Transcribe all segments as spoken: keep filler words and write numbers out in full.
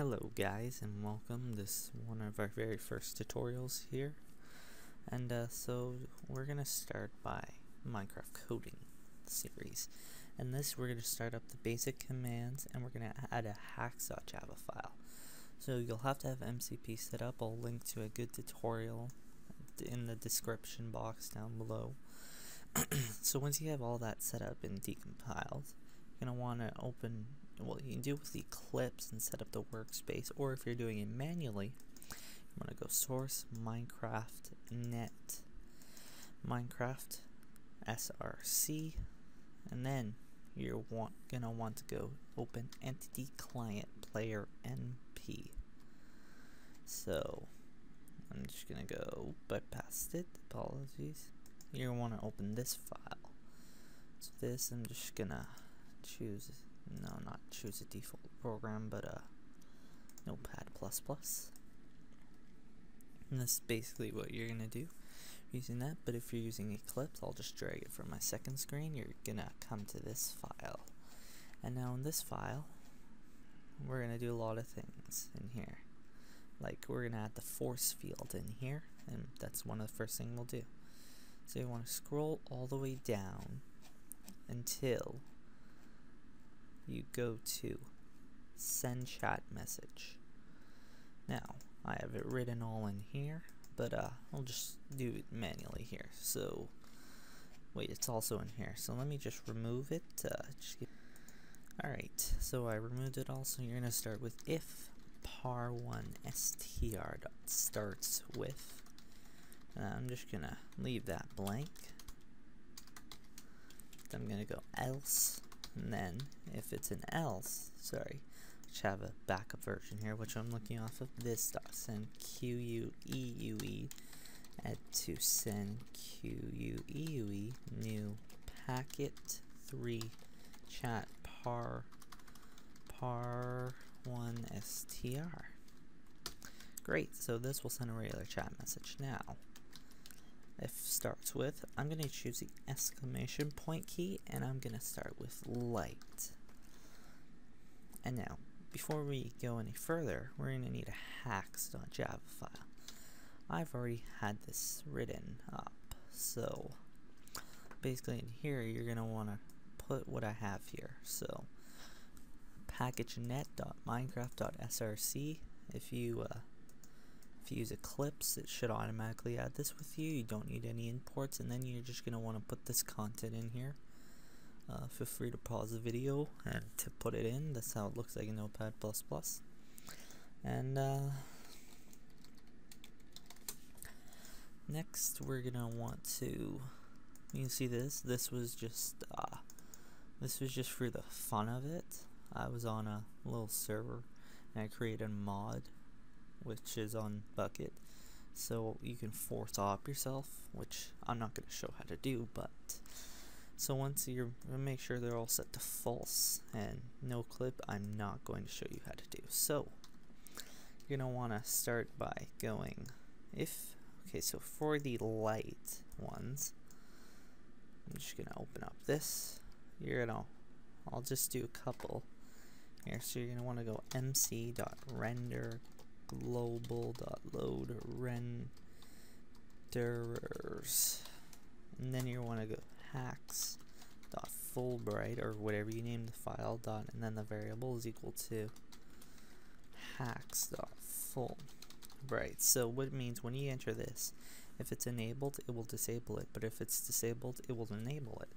Hello guys, and welcome. This is one of our very first tutorials here, and uh, so we're gonna start by Minecraft coding series, and this we're gonna start up the basic commands, and we're gonna add a hacks dot java file. So you'll have to have M C P set up. I'll link to a good tutorial in the description box down below. So once you have all that set up and decompiled, you're gonna want to open what you can do with the clips and set up the workspace, or if you're doing it manually, you want to go source Minecraft net Minecraft S R C, and then you're want, gonna want to go open EntityClientPlayer N P. So I'm just gonna go bypassed it. Apologies. You want to open this file. So this I'm just gonna choose. No, not choose a default program, but uh, Notepad plus plus. And that's basically what you're gonna do using that. But if you're using Eclipse, I'll just drag it from my second screen. You're gonna come to this file, and now in this file, we're gonna do a lot of things in here. Like we're gonna add the force field in here, and that's one of the first things we'll do. So you want to scroll all the way down until you go to send chat message. Now I have it written all in here, but uh, I'll just do it manually here. So wait, it's also in here, so let me just remove it. Uh, just get... Alright, so I removed it all. So you're gonna start with if par one str dot starts with, and I'm just gonna leave that blank. I'm gonna go else, and then if it's an else, sorry, which have a backup version here, which I'm looking off of this dot send Q U E U E at to send Q U E U E new packet three chat par par one str. Great, so this will send a regular chat message. Now if starts with, I'm going to choose the exclamation point key, and I'm going to start with light. And now, before we go any further, we're going to need a hacks dot java file. I've already had this written up, so basically in here, you're going to want to put what I have here. So, package net dot minecraft dot S R C. If you uh, If you use Eclipse, it should automatically add this with you. You don't need any imports, and then you're just going to want to put this content in here. Uh, feel free to pause the video and to put it in. That's how it looks like in Notepad plus plus. And uh, next we're going to want to, you can see this, this was just, uh, this was just for the fun of it. I was on a little server and I created a mod, which is on bucket, so you can force op yourself, which I'm not going to show how to do. But so once you're, make sure they're all set to false, and noclip I'm not going to show you how to do. So you're going to want to start by going if, okay, so for the light ones, I'm just going to open up this, you're going to, I'll just do a couple here. So you're going to want to go mc.render global.load renderers, and then you want to go hacks.fullbright or whatever you name the file dot, and then the variable is equal to hacks.fullbright. So what it means when you enter this, if it's enabled, it will disable it, but if it's disabled, it will enable it.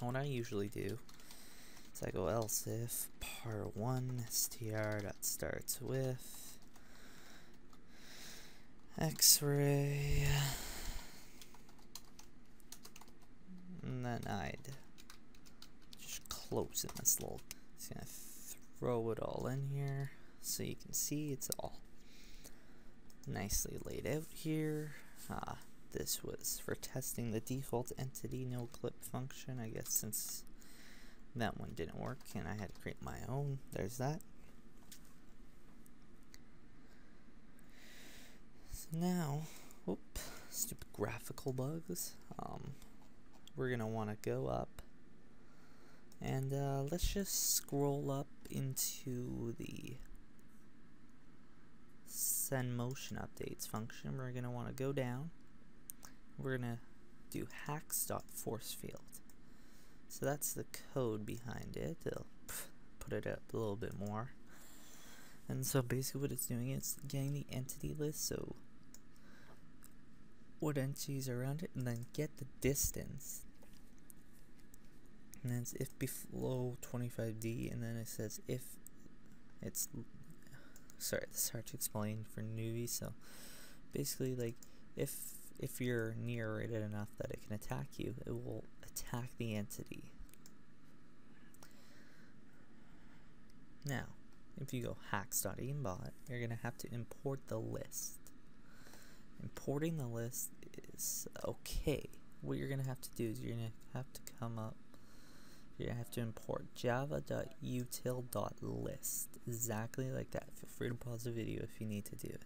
And what I usually do, so I go else if par one str dot starts with x-ray, and then I'd just close it. This little, just gonna throw it all in here so you can see it's all nicely laid out here. Ah, this was for testing the default entity no clip function, I guess, since that one didn't work and I had to create my own. There's that. So now, whoop, stupid graphical bugs. Um, we're gonna want to go up, and uh, let's just scroll up into the sendMotionUpdates function, we're going to want to go down. We're going to do hacks.forceField. So that's the code behind it. It'll put it up a little bit more. And so basically what it's doing is getting the entity list, so what entities are around it, and then get the distance. And then it's if below twenty-five D, and then it says if it's, sorry, this is hard to explain for newbies, so basically like if if you're near it enough that it can attack you, it will attack the entity. Now, if you go hacks.aimbot, you're going to have to import the list. Importing the list is okay. What you're going to have to do is you're going to have to come up, you're going to have to import java.util.list, exactly like that. Feel free to pause the video if you need to do it.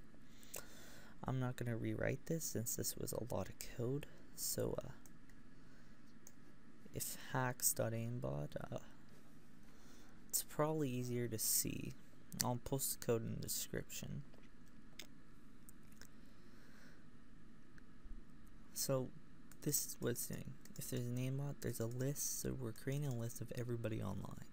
I'm not going to rewrite this since this was a lot of code, so uh, if hacks.aimbot, uh, it's probably easier to see. I'll post the code in the description. So this is what it's doing. If there's an aimbot, there's a list, so we're creating a list of everybody online.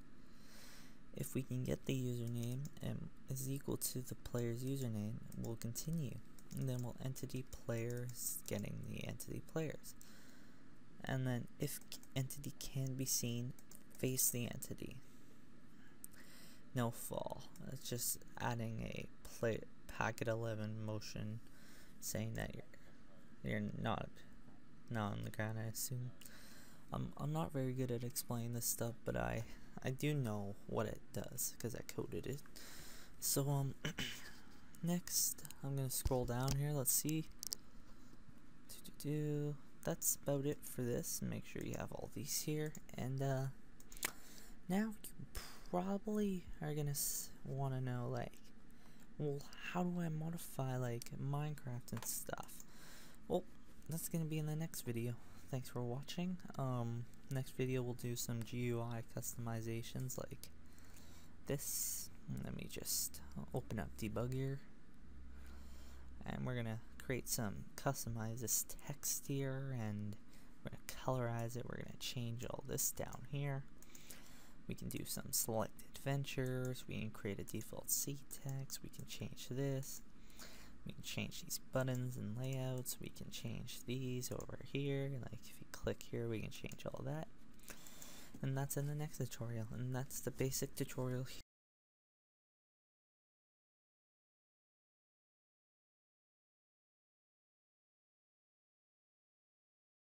If we can get the username and is equal to the player's username, we'll continue. And then we'll entity players getting the entity players. And then if entity can be seen, face the entity. noFall. It's just adding a play packet eleven motion saying that you're you're not not on the ground, I assume. Um, I'm not very good at explaining this stuff, but I I do know what it does because I coded it. So um next I'm gonna scroll down here, let's see. Do, do, do. That's about it for this. Make sure you have all these here, and uh now you probably are gonna want to know, like, well, how do I modify like Minecraft and stuff? Well, that's gonna be in the next video. Thanks for watching. Um, next video we'll do some G U I customizations like this. Let me just open up debugger, and we're gonna create some, customize this text here, and we're gonna colorize it. We're gonna change all this down here. We can do some select adventures, we can create a default C text, we can change this, we can change these buttons and layouts, we can change these over here, like if you click here we can change all that. And that's in the next tutorial, and that's the basic tutorial